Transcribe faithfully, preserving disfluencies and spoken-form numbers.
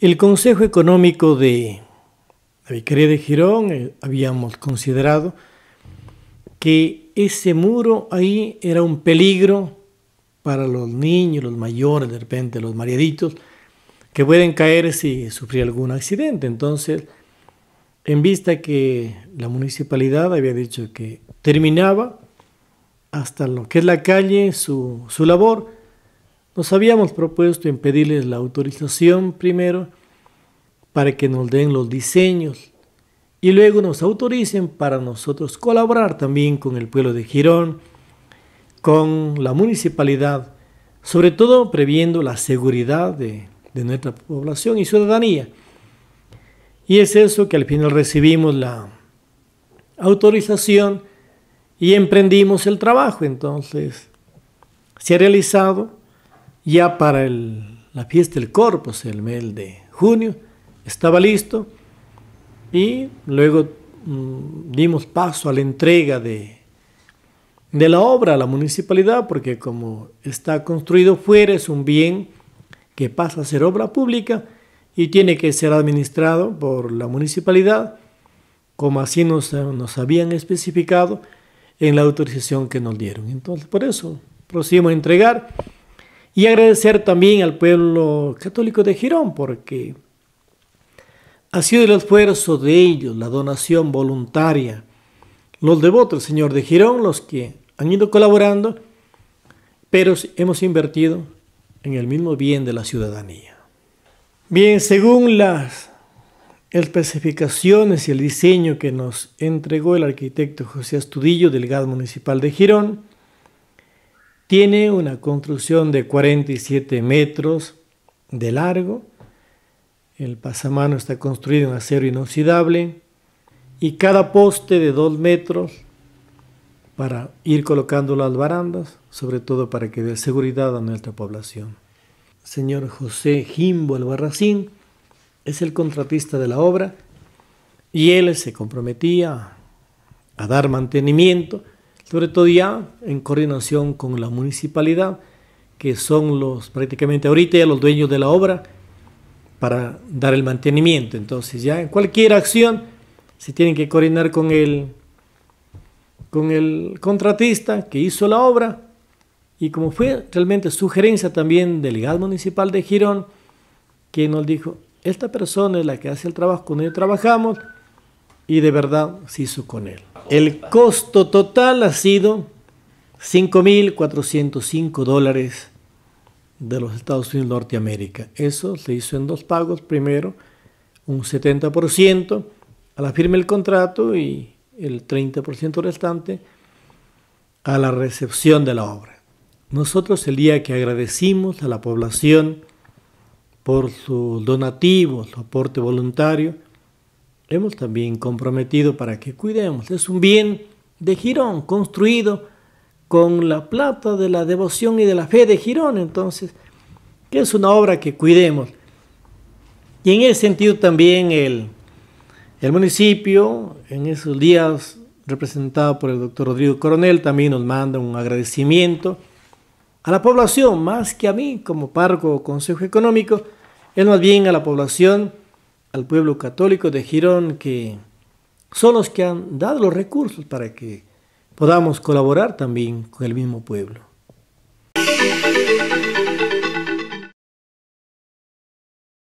El Consejo Económico de la Vicaría de Girón, eh, habíamos considerado que ese muro ahí era un peligro para los niños, los mayores, de repente los mareaditos, que pueden caer si sufría algún accidente. Entonces, en vista que la municipalidad había dicho que terminaba hasta lo que es la calle su, su labor, nos habíamos propuesto en pedirles la autorización primero para que nos den los diseños y luego nos autoricen para nosotros colaborar también con el pueblo de Girón, con la municipalidad, sobre todo previendo la seguridad de, de nuestra población y ciudadanía. Y es eso que al final recibimos la autorización y emprendimos el trabajo. Entonces, se ha realizado. Ya para el, la fiesta del Corpus, el mes de junio, estaba listo y luego mmm, dimos paso a la entrega de, de la obra a la municipalidad, porque como está construido fuera, es un bien que pasa a ser obra pública y tiene que ser administrado por la municipalidad, como así nos, nos habían especificado en la autorización que nos dieron. Entonces, por eso procedimos a entregar. Y agradecer también al pueblo católico de Girón, porque ha sido el esfuerzo de ellos, la donación voluntaria, los devotos, Señor de Girón, los que han ido colaborando, pero hemos invertido en el mismo bien de la ciudadanía. Bien, según las especificaciones y el diseño que nos entregó el arquitecto José Astudillo, delegado municipal de Girón, tiene una construcción de cuarenta y siete metros de largo. El pasamano está construido en acero inoxidable y cada poste de dos metros para ir colocando las barandas, sobre todo para que dé seguridad a nuestra población. El señor José Jimbo Albarracín es el contratista de la obra y él se comprometía a dar mantenimiento, sobre todo ya en coordinación con la municipalidad, que son los prácticamente ahorita ya los dueños de la obra para dar el mantenimiento. Entonces ya en cualquier acción se tienen que coordinar con el, con el contratista que hizo la obra, y como fue realmente sugerencia también del delegado municipal de Girón, que nos dijo, esta persona es la que hace el trabajo, con él trabajamos, y de verdad se hizo con él. El costo total ha sido cinco mil cuatrocientos cinco dólares de los Estados Unidos de Norteamérica. Eso se hizo en dos pagos. Primero, un setenta por ciento a la firma del contrato y el treinta por ciento restante a la recepción de la obra. Nosotros el día que agradecimos a la población por su donativo, su aporte voluntario, hemos también comprometido para que cuidemos. Es un bien de Girón, construido con la plata de la devoción y de la fe de Girón. Entonces, que es una obra que cuidemos. Y en ese sentido también el, el municipio, en esos días representado por el doctor Rodrigo Coronel, también nos manda un agradecimiento a la población, más que a mí como párroco o consejo económico, es más bien a la población, al pueblo católico de Girón, que son los que han dado los recursos para que podamos colaborar también con el mismo pueblo.